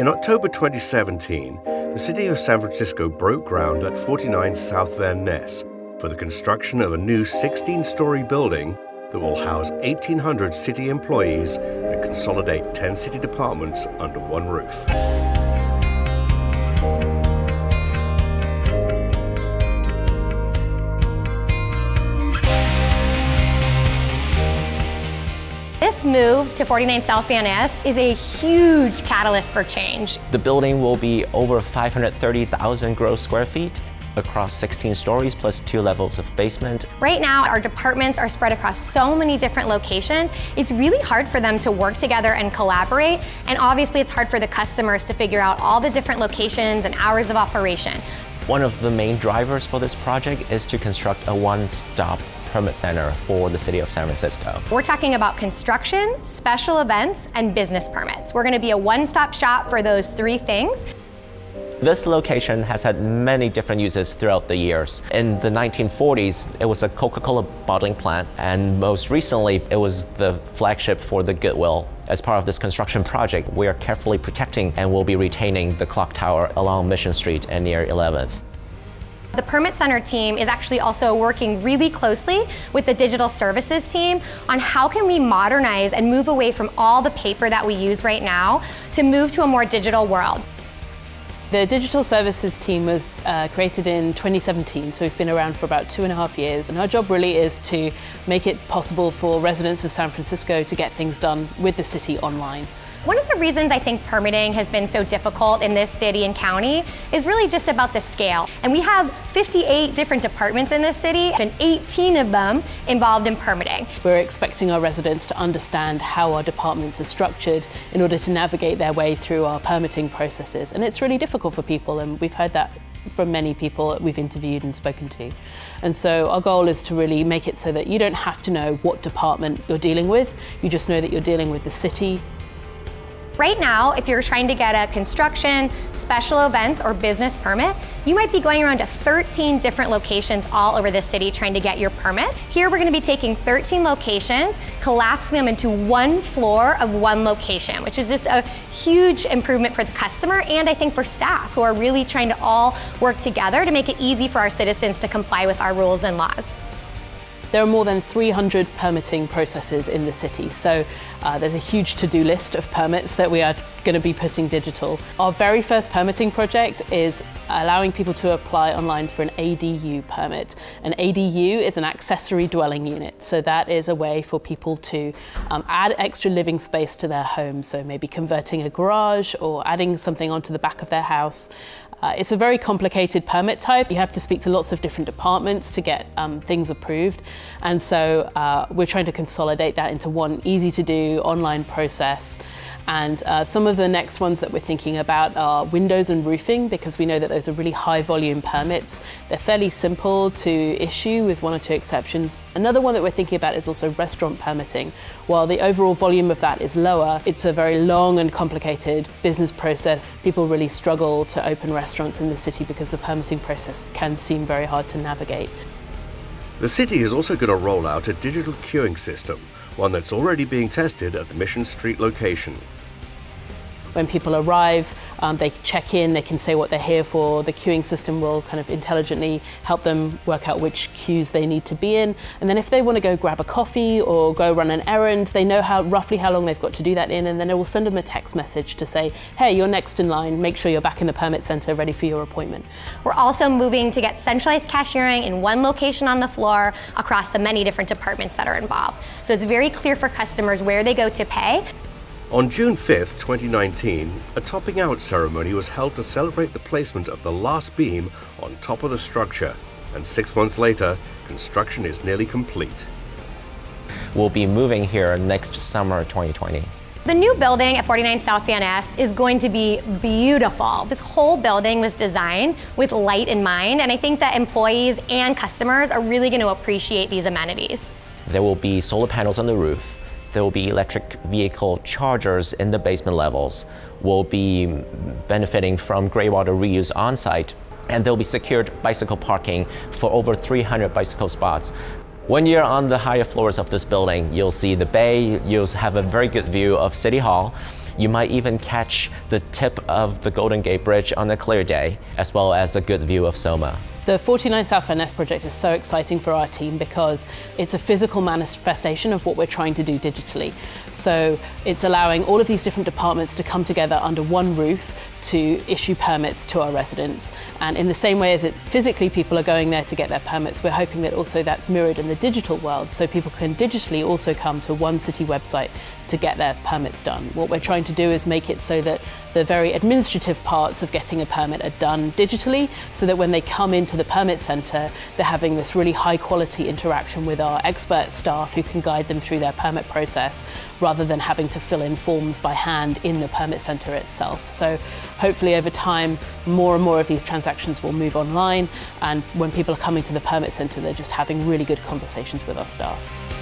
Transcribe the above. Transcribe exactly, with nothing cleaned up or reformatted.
In October twenty seventeen, the City of San Francisco broke ground at forty-nine South Van Ness for the construction of a new sixteen-story building that will house eighteen hundred city employees and consolidate ten city departments under one roof. This move to forty-nine South Van Ness is a huge catalyst for change. The building will be over five hundred thirty thousand gross square feet across sixteen stories plus two levels of basement. Right now, our departments are spread across so many different locations. It's really hard for them to work together and collaborate. And obviously it's hard for the customers to figure out all the different locations and hours of operation. One of the main drivers for this project is to construct a one-stop permit center for the City of San Francisco. We're talking about construction, special events, and business permits. We're going to be a one-stop shop for those three things. This location has had many different uses throughout the years. In the nineteen forties, it was a Coca-Cola bottling plant, and most recently, it was the flagship for the Goodwill. As part of this construction project, we are carefully protecting and will be retaining the clock tower along Mission Street and near eleventh. The Permit Center team is actually also working really closely with the digital services team on how can we modernize and move away from all the paper that we use right now to move to a more digital world. The digital services team was uh, created in twenty seventeen, so we've been around for about two and a half years. And our job really is to make it possible for residents of San Francisco to get things done with the city online. One of the reasons I think permitting has been so difficult in this city and county is really just about the scale. And we have fifty-eight different departments in this city, and eighteen of them involved in permitting. We're expecting our residents to understand how our departments are structured in order to navigate their way through our permitting processes. And it's really difficult for people, and we've heard that from many people that we've interviewed and spoken to. And so our goal is to really make it so that you don't have to know what department you're dealing with, you just know that you're dealing with the city. Right now, if you're trying to get a construction, special events, or business permit, you might be going around to thirteen different locations all over the city trying to get your permit. Here, we're gonna be taking thirteen locations, collapsing them into one floor of one location, which is just a huge improvement for the customer and I think for staff who are really trying to all work together to make it easy for our citizens to comply with our rules and laws. There are more than three hundred permitting processes in the city, so uh, there's a huge to-do list of permits that we are going to be putting digital. Our very first permitting project is allowing people to apply online for an A D U permit. An A D U is an accessory dwelling unit, so that is a way for people to um, add extra living space to their home, so maybe converting a garage or adding something onto the back of their house. Uh, it's a very complicated permit type. You have to speak to lots of different departments to get um, things approved. And so uh, we're trying to consolidate that into one easy to do online process. And uh, some of the next ones that we're thinking about are windows and roofing, because we know that those are really high volume permits. They're fairly simple to issue with one or two exceptions. Another one that we're thinking about is also restaurant permitting. While the overall volume of that is lower, it's a very long and complicated business process. People really struggle to open restaurants. restaurants in the city because the permitting process can seem very hard to navigate. The city is also going to roll out a digital queuing system, one that's already being tested at the Mission Street location. When people arrive, um, they check in, they can say what they're here for. The queuing system will kind of intelligently help them work out which queues they need to be in. And then if they want to go grab a coffee or go run an errand, they know how roughly how long they've got to do that in, and then it will send them a text message to say, hey, you're next in line, make sure you're back in the permit center ready for your appointment. We're also moving to get centralized cashiering in one location on the floor across the many different departments that are involved. So it's very clear for customers where they go to pay. On June fifth, twenty nineteen, a topping out ceremony was held to celebrate the placement of the last beam on top of the structure. And six months later, construction is nearly complete. We'll be moving here next summer twenty twenty. The new building at forty-nine South Van Ness is going to be beautiful. This whole building was designed with light in mind, and I think that employees and customers are really going to appreciate these amenities. There will be solar panels on the roof. There will be electric vehicle chargers in the basement levels. We'll be benefiting from grey water reuse on site, and there'll be secured bicycle parking for over three hundred bicycle spots. When you're on the higher floors of this building, you'll see the bay, you'll have a very good view of City Hall, You might even catch the tip of the Golden Gate Bridge on a clear day, as well as a good view of SoMa. The forty-nine South Van Ness project is so exciting for our team because it's a physical manifestation of what we're trying to do digitally. So it's allowing all of these different departments to come together under one roof to issue permits to our residents. And in the same way as it physically people are going there to get their permits, we're hoping that also that's mirrored in the digital world, so people can digitally also come to One City website to get their permits done. What we're trying to do is make it so that the very administrative parts of getting a permit are done digitally, so that when they come into the permit centre, they're having this really high quality interaction with our expert staff who can guide them through their permit process, rather than having to fill in forms by hand in the permit centre itself. So hopefully over time, more and more of these transactions will move online, and when people are coming to the permit centre, they're just having really good conversations with our staff.